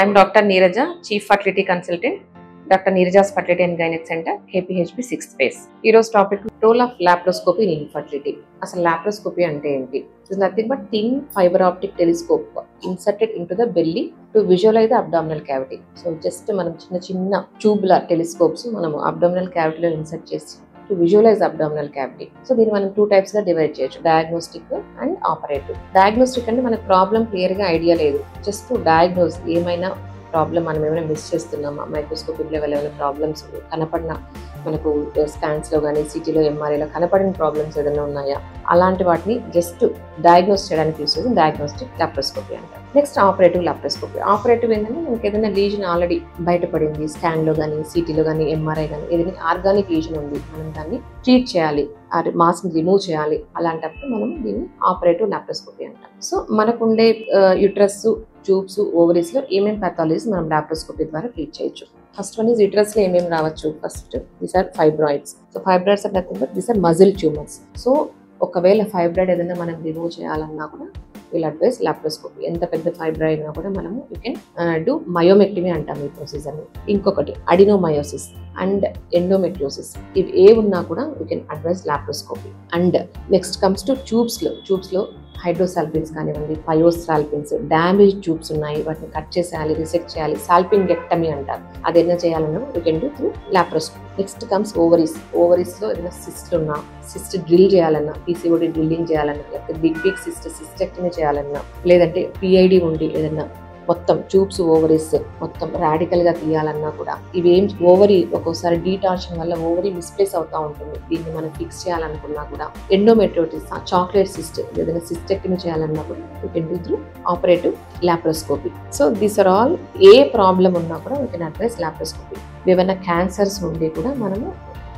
I am Dr. Neeraja, Chief Fertility Consultant, Dr. Neeraja's Fertility and Gynaec Center, KPHB 6th Space. Hero's topic, role of laparoscopy in infertility. As a laparoscopy ante enti. It is nothing but thin fiber optic telescope inserted into the belly to visualize the abdominal cavity. So just manam chinna tubular telescopes manam abdominal cavity lo insert chesi to visualize the abdominal cavity. So, we have two types of divergence, diagnostic and operative. Diagnostic and the problem clear idea. Just to diagnose the problem, we miss microscopic level problems, scans, CT, MRI, problems, just to diagnose using diagnostic laparoscopy. Next, operative laparoscopy. Operative is lesion already byte scan, CT, MRI, organic lesion only. Treat chayali, or mass remove chayali. Alantappu operative laparoscopy. So, manakunde uterus, tubes, ovaries, MM pathologies, laparoscopy dwara treat cheyachu. First one is uterus le MM ravachu. First, these are fibroids. So fibroids are nothing but these are muscle tumors. So, okavela fibroid edana manam remove cheyalanna kuda we'll advise laparoscopy. And the fibroid you can do myomectomy and procedure. Inkokati adenomyosis and endometriosis. If A you can advise laparoscopy. And next comes to tubes. Tubes low hydrosalpins, pyosalpins, damaged tubes unnai, but cut chesali, resect chali, salpingectomy anta. Adena cheyalanna you can do through laparoscopy. Next comes ovaries. Ovaries lo edana cyst unna. Cyst drill cheyalanna, PCOD drilling cheyalanna, like big cyst cystectomy చేయాలన్నా లేదంటే PID ఉండి ఏదన్నా మొత్తం tubes ovaries మొత్తం radical గా తీయాలన్నా కూడా ఇవేం ovary ఒక్కోసారి డిటార్షన్ వల్ల ఓవరీ మిస్ప్లేస్ అవుతా ఉంటుంది. దీన్ని మనం ఫిక్స్ చేయాలనుకున్నా కూడా ఎండోమెట్రోటిస్ చాక్లెట్ సిస్ట్ ఏదైనా సిస్టెక్టమీ చేయాలన్నా కూడా you can do through operative laparoscopy. So these are all ఏ ప్రాబ్లం ఉన్నా కూడా యూ కెన్ అడ్వైస్ లాప్రోస్కోపీ. ఏవైనా క్యాన్సర్స్ ఉండి కూడా మనము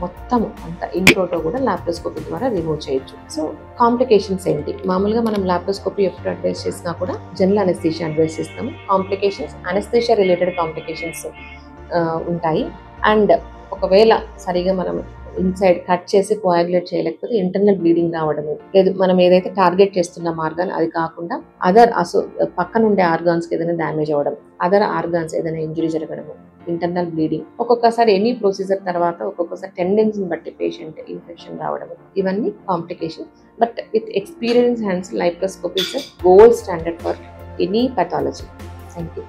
మొత్తం అంత ఇంట్రోటో కూడా లాప్రోస్కోపీ ద్వారా రిమూవ్ చేయొచ్చు. సో కాంప్లికేషన్స్ ఏంటి? మామూలుగా మనం లాప్రోస్కోపీ ఎప్పుడు అడ్వైస్ చేసినా కూడా జనరల్ అనెస్థీషియా అడ్వైస్ చేస్తాము. కాంప్లికేషన్స్ అనెస్థీషియా రిలేటెడ్ కాంప్లికేషన్స్ ఉంటాయి. అండ్ ఒకవేళ సరిగా మనం ఇన్సైడ్ కట్ చేసి కోయాగులేట్ చేయలేకపోతే ఇంటర్నల్ బ్లీడింగ్ రావడము, లేదు మనం ఏదైతే టార్గెట్ చేస్తున్న మార్గాన్ని అది కాకుండా అదర్ పక్కన ఉండే ఆర్గాన్స్కి ఏదైనా డ్యామేజ్ అవ్వడం, అదర్ ఆర్గాన్స్ ఏదైనా ఇంజురీ జరగడము, ఇంటర్నల్ బ్లీడింగ్, ఒక్కొక్కసారి ఎనీ ప్రొసీజర్ తర్వాత ఒక్కొక్కసారి టెండెన్సీని బట్టి పేషెంట్ ఇన్ఫెక్షన్ రావడం, ఇవన్నీ complication. But with experience hands laparoscopy is gold standard for any pathology. Thank you.